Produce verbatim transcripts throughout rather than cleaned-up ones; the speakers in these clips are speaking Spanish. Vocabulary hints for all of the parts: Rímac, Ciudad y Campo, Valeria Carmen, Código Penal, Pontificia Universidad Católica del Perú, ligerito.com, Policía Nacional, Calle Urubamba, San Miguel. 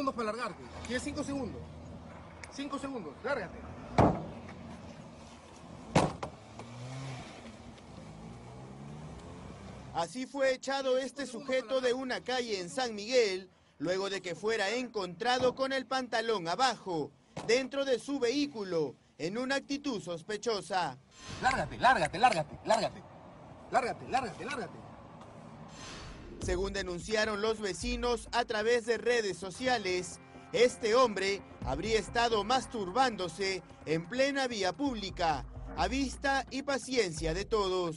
segundos para largarte. Tienes cinco segundos. Cinco segundos. Lárgate. Así fue echado este sujeto de una calle en San Miguel, luego de que fuera encontrado con el pantalón abajo, dentro de su vehículo, en una actitud sospechosa. Lárgate, lárgate, lárgate, lárgate. Lárgate, lárgate, lárgate. Según denunciaron los vecinos a través de redes sociales, este hombre habría estado masturbándose en plena vía pública, a vista y paciencia de todos.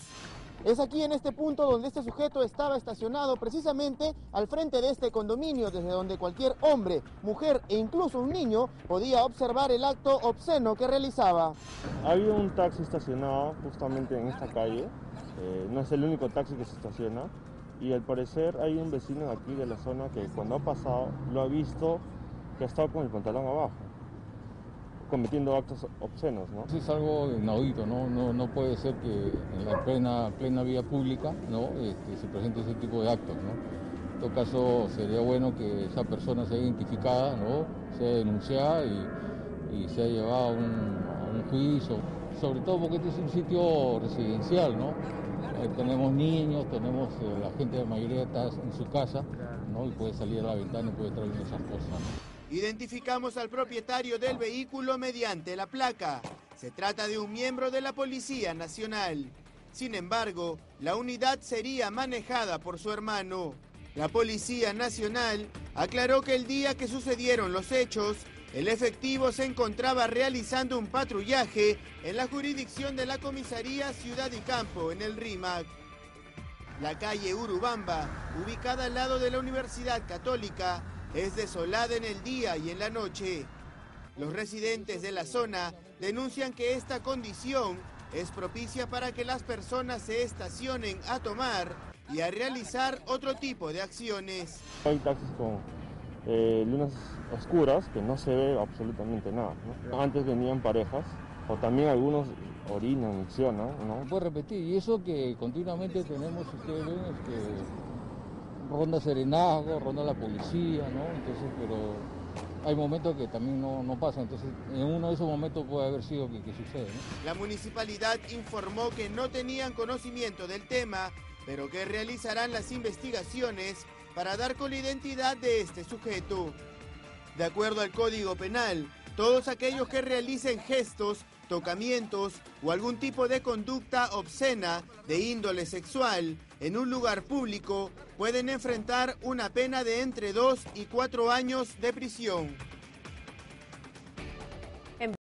Es aquí en este punto donde este sujeto estaba estacionado, precisamente al frente de este condominio, desde donde cualquier hombre, mujer e incluso un niño podía observar el acto obsceno que realizaba. Había un taxi estacionado justamente en esta calle, eh, no es el único taxi que se estaciona, y al parecer hay un vecino de aquí de la zona que cuando ha pasado lo ha visto que ha estado con el pantalón abajo, cometiendo actos obscenos, ¿no? Es algo inaudito, ¿no? No, no puede ser que en la plena, plena vía pública, ¿no?, este, se presente ese tipo de actos, ¿no? En todo caso, sería bueno que esa persona sea identificada, ¿no?, sea denunciada y, y sea llevada a un, a un juicio, sobre todo porque este es un sitio residencial, ¿no? Eh, tenemos niños, tenemos eh, la gente de la mayoría está en su casa, ¿no?, y puede salir a la ventana y puede estar viendo esas cosas, ¿no? Identificamos al propietario del vehículo mediante la placa. Se trata de un miembro de la Policía Nacional. Sin embargo, la unidad sería manejada por su hermano. La Policía Nacional aclaró que el día que sucedieron los hechos, el efectivo se encontraba realizando un patrullaje en la jurisdicción de la comisaría Ciudad y Campo, en el Rímac. La calle Urubamba, ubicada al lado de la Universidad Católica, es desolada en el día y en la noche. Los residentes de la zona denuncian que esta condición es propicia para que las personas se estacionen a tomar y a realizar otro tipo de acciones. Hay taxis con eh, lunas oscuras que no se ve absolutamente nada, ¿no? Antes venían parejas o también algunos orinan, miccionan, ¿no? Puedo repetir, y eso que continuamente tenemos, ustedes ven, es que ronda serenazgo, ronda la policía, ¿no? Entonces, pero hay momentos que también no, no pasa, entonces en uno de esos momentos puede haber sido que, que sucede, ¿no? La municipalidad informó que no tenían conocimiento del tema, pero que realizarán las investigaciones para dar con la identidad de este sujeto. De acuerdo al Código Penal, todos aquellos que realicen gestos, tocamientos o algún tipo de conducta obscena de índole sexual en un lugar público pueden enfrentar una pena de entre dos y cuatro años de prisión.